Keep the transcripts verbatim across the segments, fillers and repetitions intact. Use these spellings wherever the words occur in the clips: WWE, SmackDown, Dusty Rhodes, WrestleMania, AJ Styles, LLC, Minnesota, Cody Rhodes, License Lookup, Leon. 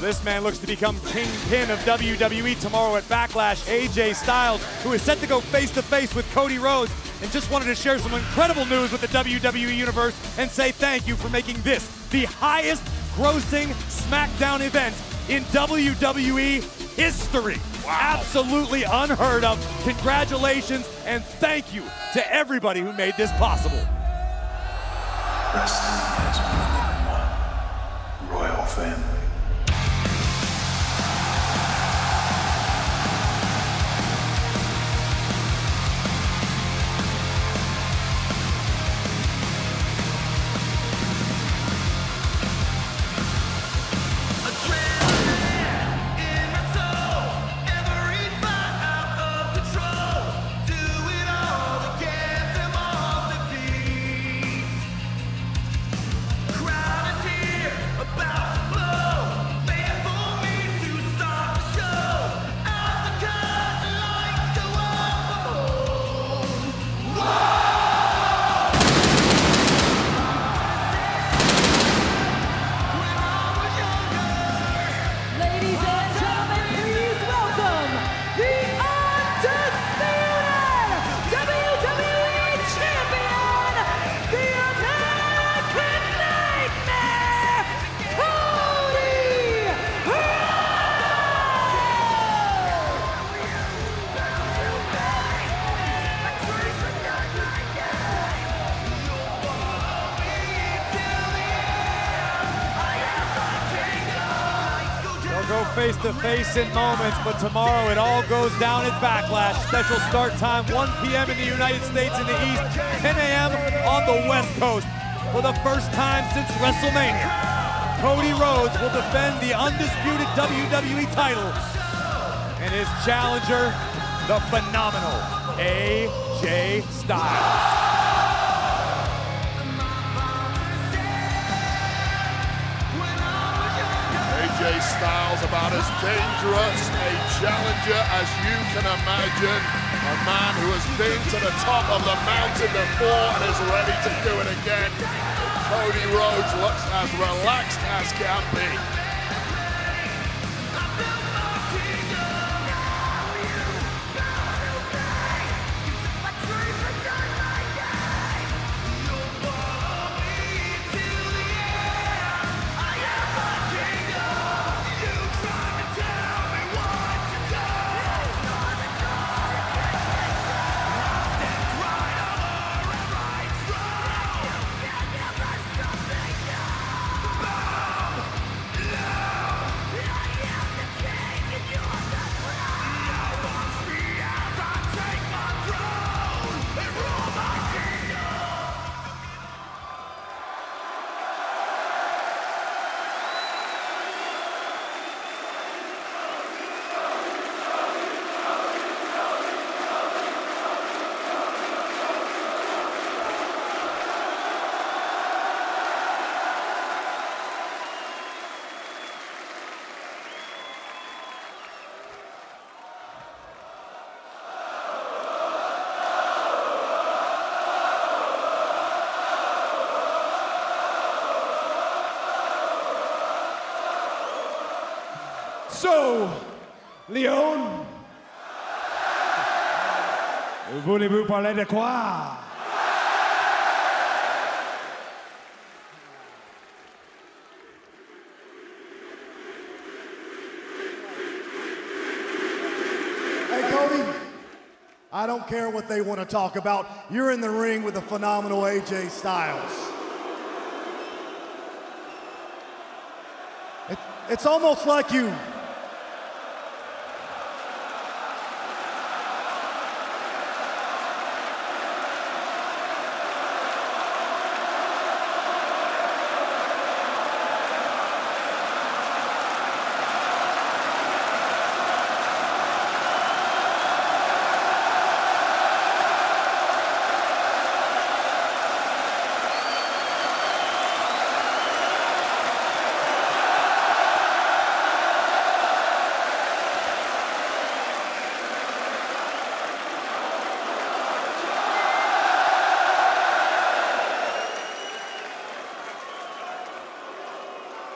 This man looks to become kingpin of W W E tomorrow at Backlash. A J Styles, who is set to go face-to-face with Cody Rhodes, and just wanted to share some incredible news with the W W E Universe and say thank you for making this the highest grossing SmackDown event in W W E history. Wow. Absolutely unheard of. Congratulations and thank you to everybody who made this possible. Wrestling has more than one royal family. Go face-to-face in moments, but tomorrow it all goes down at Backlash. Special start time, one p m in the United States in the East, ten a m on the West Coast. For the first time since WrestleMania, Cody Rhodes will defend the undisputed W W E title. And his challenger, the phenomenal A J Styles. A J Styles, about as dangerous a challenger as you can imagine. A man who has been to the top of the mountain before and is ready to do it again. Cody Rhodes looks as relaxed as can be. So, Leon, voulez-vous parler de quoi? Hey, Cody, I don't care what they want to talk about. You're in the ring with the phenomenal A J Styles. It, it's almost like you...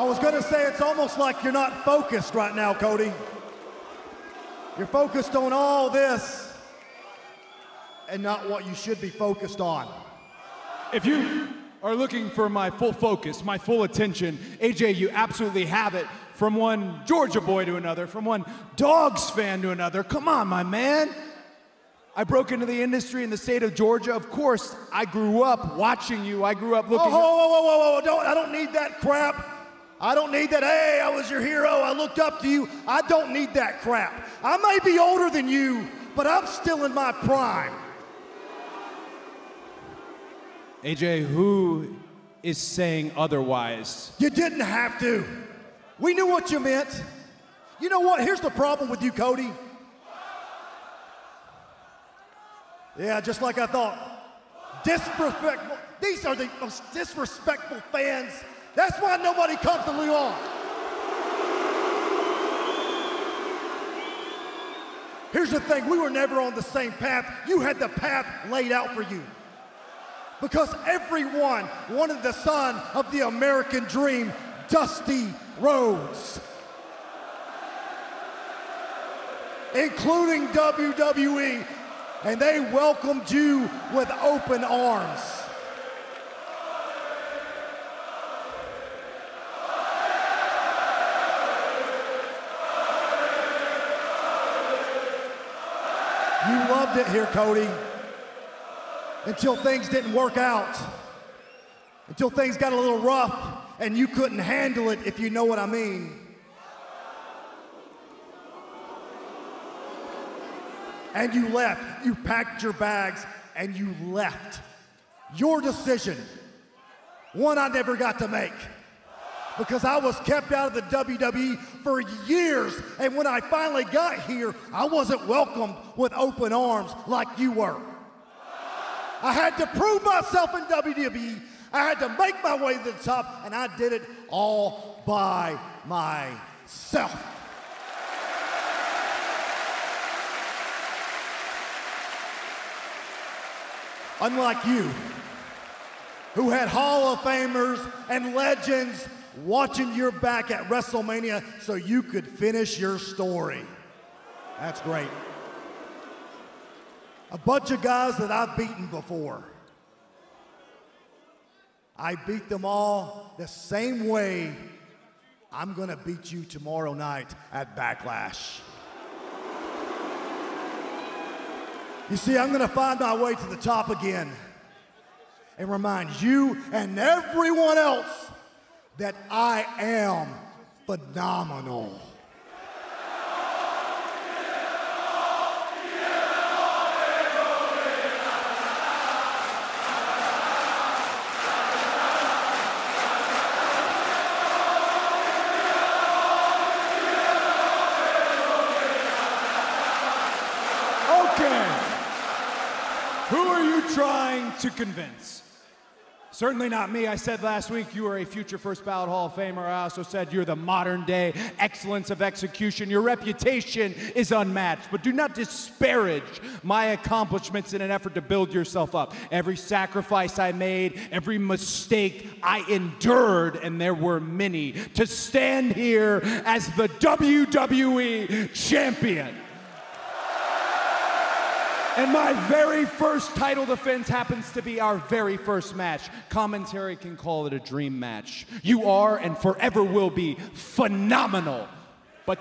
I was going to say it's almost like you're not focused right now, Cody. You're focused on all this and not what you should be focused on. If you are looking for my full focus, my full attention, A J, you absolutely have it. From one Georgia boy to another, from one Dogs fan to another. Come on, my man. I broke into the industry in the state of Georgia. Of course, I grew up watching you. I grew up looking. Oh, whoa, whoa, whoa, whoa, whoa. Don't, I don't need that crap. I don't need that. Hey, I was your hero. I looked up to you. I don't need that crap. I may be older than you, but I'm still in my prime. A J, who is saying otherwise? You didn't have to. We knew what you meant. You know what? Here's the problem with you, Cody. Yeah, just like I thought. Disrespectful. These are the most disrespectful fans. That's why nobody comes to Leon. Here's the thing. We were never on the same path. You had the path laid out for you. Because everyone wanted the son of the American dream, Dusty Rhodes. Including W W E. And they welcomed you with open arms. You loved it here, Cody, until things didn't work out, until things got a little rough and you couldn't handle it, if you know what I mean. And you left. You packed your bags and you left. Your decision. One I never got to make. Because I was kept out of the W W E for years. And when I finally got here, I wasn't welcomed with open arms like you were. I had to prove myself in W W E. I had to make my way to the top. And I did it all by myself. Unlike you, who had Hall of Famers and legends watching your back at WrestleMania so you could finish your story. That's great. A bunch of guys that I've beaten before. I beat them all the same way I'm gonna beat you tomorrow night at Backlash. You see, I'm gonna find my way to the top again and remind you and everyone else that I am phenomenal. Trying to convince. Certainly not me. I said last week you are a future first ballot Hall of Famer. I also said you're the modern day excellence of execution. Your reputation is unmatched, but do not disparage my accomplishments in an effort to build yourself up. Every sacrifice I made, every mistake I endured, and there were many, to stand here as the W W E champion. And my very first title defense happens to be our very first match. Commentary can call it a dream match. You are and forever will be phenomenal. But,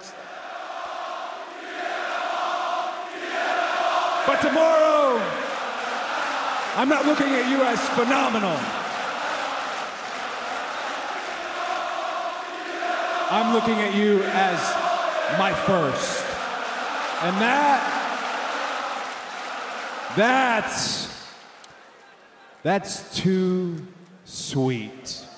but tomorrow, I'm not looking at you as phenomenal. I'm looking at you as my first. And that... That's, that's too sweet.